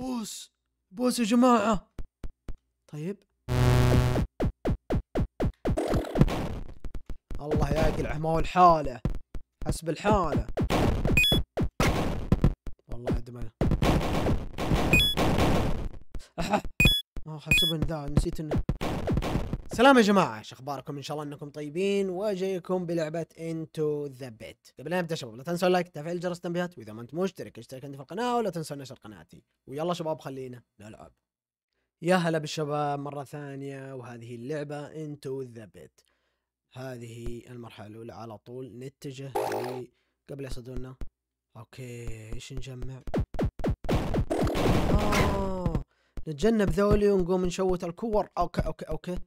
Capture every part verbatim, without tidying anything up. بوس بوس يا جماعة. طيب الله ياكل عماول حاله، حسب الحالة. والله ادمانه. اح اه حسب ان ذا نسيت انه. سلام يا جماعة، شخباركم؟ ان شاء الله انكم طيبين، وجايكم بلعبة انتو ذا بيت. قبل لا نبدا شباب لا تنسوا اللايك، تفعيل جرس التنبيهات، واذا ما انت مشترك اشترك عندي في القناة، ولا تنسوا نشر قناتي. ويلا شباب خلينا نلعب. يا هلا بالشباب مرة ثانية، وهذه اللعبة انتو ذا بيت. هذه المرحلة الأولى على طول نتجه قبل يصدولنا. اوكي ايش نجمع؟ آه نتجنب ذولي ونقوم نشوت الكور. اوكي اوكي اوكي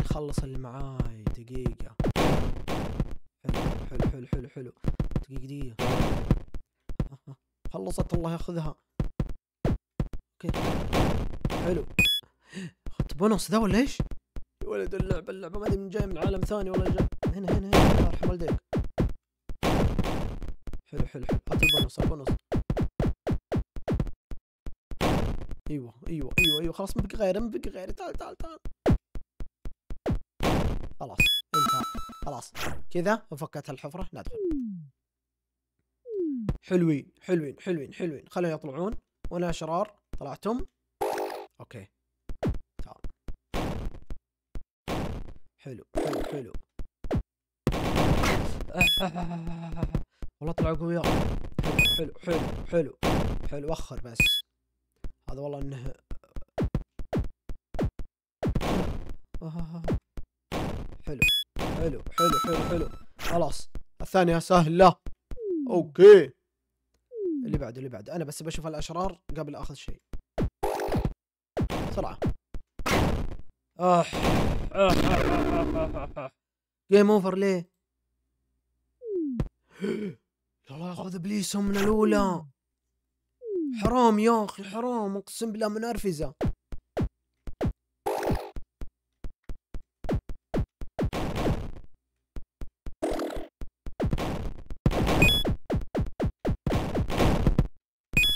يخلص اللي معاي. دقيقة. حلو حلو حلو حلو. دقيقة دقيقة. آه. خلصت الله ياخذها. اوكي حلو. اخذت بونص ذا ولا ايش؟ يا ولد اللعبة اللعبة ما ادري من جاي من عالم ثاني والله. جاي هنا هنا هنا الله يرحم والديك. حلو حلو حلو. هات البونص البونص. ايوه ايوه ايوه ايوه خلاص ما بقي غيره ما بقي غيره. تعال تعال تعال. خلاص انتهى خلاص كذا وفكت الحفرة ندخل. حلوين حلوين حلوين حلوين. خلوا يطلعون وانا شرار. طلعتم. اوكي حلو حلو حلو. والله طلعوا قوية. حلو حلو حلو حلو. وخر بس هذا والله انه حلو حلو حلو حلو حلو. خلاص الثانية سهلة. اوكي اللي بعده اللي بعده. انا بس بشوف الاشرار قبل اخذ شيء. بسرعة. آه. آه. آه. جيم اوفر ليه؟ الله ياخذ ابليسهم من الاولى. حرام يا اخي حرام، اقسم بالله منرفزه.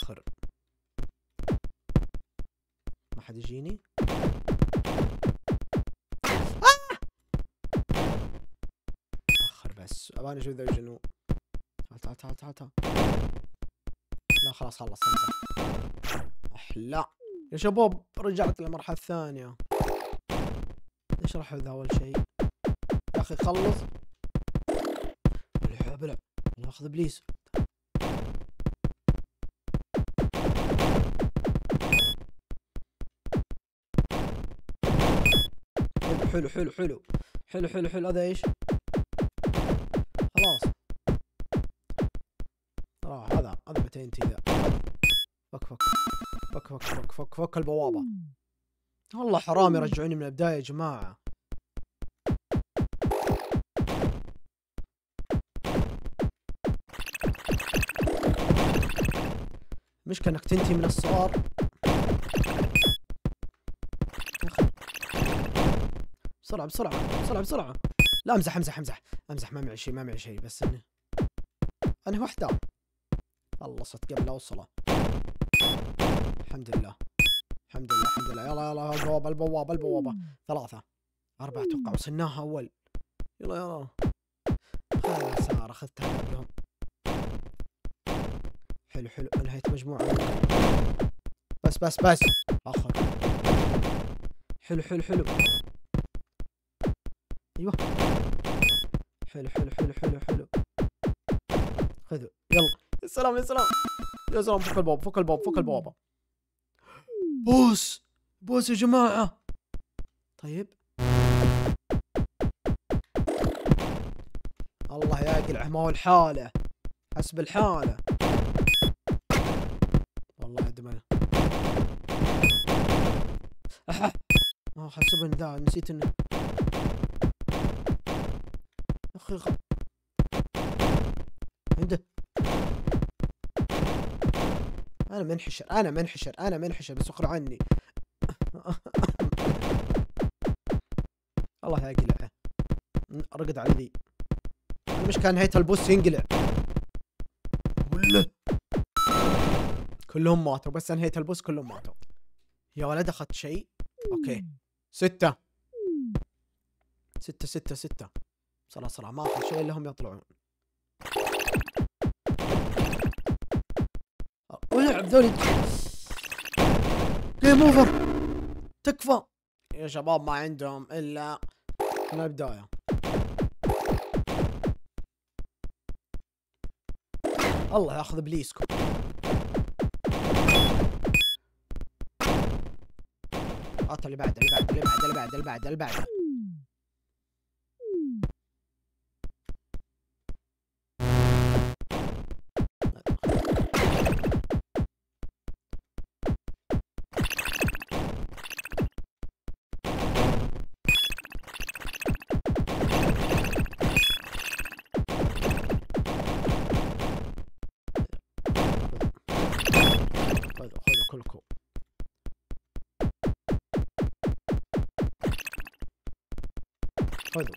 اخر ما حد يجيني. بس ابغى اشوف ذا شنو. تعال تعال تعال تعال. لا خلاص خلص خلص. احلى يا شباب رجعت للمرحله الثانيه. ايش راح ذا اول شيء؟ يا اخي خلص. العب العب. ناخذ ابليس. حلو حلو حلو حلو حلو حلو. هذا ايش؟ خلاص راح هذا هذا متى ينتهي ذا؟ فك فك فك فك فك فك فك البوابة. والله حرام يرجعوني من البداية يا جماعة. مشكلة انك تنتهي من الصغار. بسرعة بسرعة بسرعة بسرعة. لا امزح امزح امزح امزح. ما معي شيء ما معي شيء بس انه انا وحده خلصت قبل اوصله. الحمد لله الحمد لله الحمد لله. يلا يلا البوابه البوابه البوابه. ثلاثه اربعه اتوقع وصلناها اول. يلا يلا. خلنا السيارة اخذتها قبلهم. حلو حلو. انهيت مجموعه. بس بس بس اخر. حلو حلو حلو. ايوه حلو حلو حلو حلو حلو. خذوا يلا. يا سلام يا سلام يا سلام. فك الباب فك الباب فك البوابة. بوس بوس يا جماعة. طيب الله ياكل عماول حاله، حسب الحالة. والله ادمانه. اح اه حسب ان ذا نسيت انه عنده. انا منحشر انا منحشر انا منحشر بس اقرأ عني. الله يقلعه. رقد على ذي. مش كان هيت البوس ينقلع ولا كلهم ماتوا، بس انهيت البوس كلهم ماتوا. يا ولد اخذت شيء. اوكي ستة ستة ستة ستة صلاة صلاة، ما في شيء الا هم يطلعون. ولعب ذولي جيم اوفر. تكفى يا شباب، ما عندهم الا من البداية. الله ياخذ ابليسكم. قطع اللي بعد اللي بعد اللي بعد اللي بعد اللي بعد اللي بعد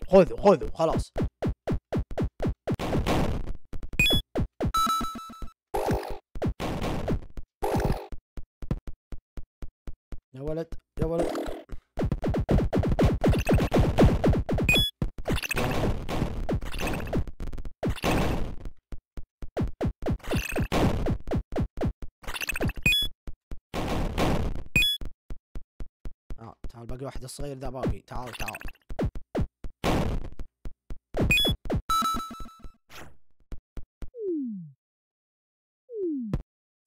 خذوا خذوا خذوا خلاص. يا ولد يا ولد اه تعال، باقي واحد الصغير ذا باقي. تعال تعال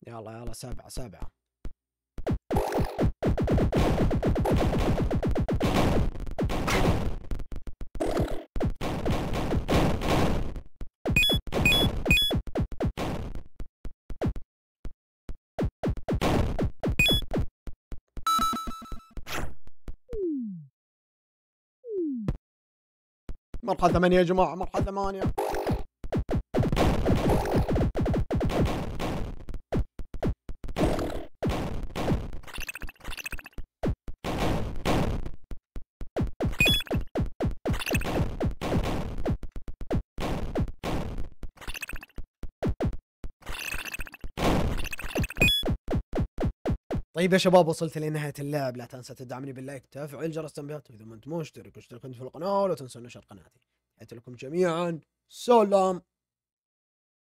يلا يلا، سبعة سبعة. مرحلة ثمانية يا جماعة، مرحلة ثمانية. طيب يا شباب، وصلت لنهاية اللعب. لا تنسى تدعمني باللايك، تفعيل جرس التنبيهات، وإذا ما أنت مشترك اشترك أنت في القناة، ولا تنسون نشر قناتي. أترككم جميعا، سلام.